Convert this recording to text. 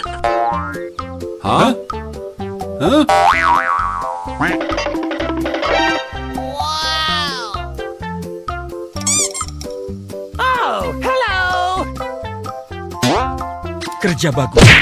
Huh? Huh? Wow! Oh, hello! Kerja bagus.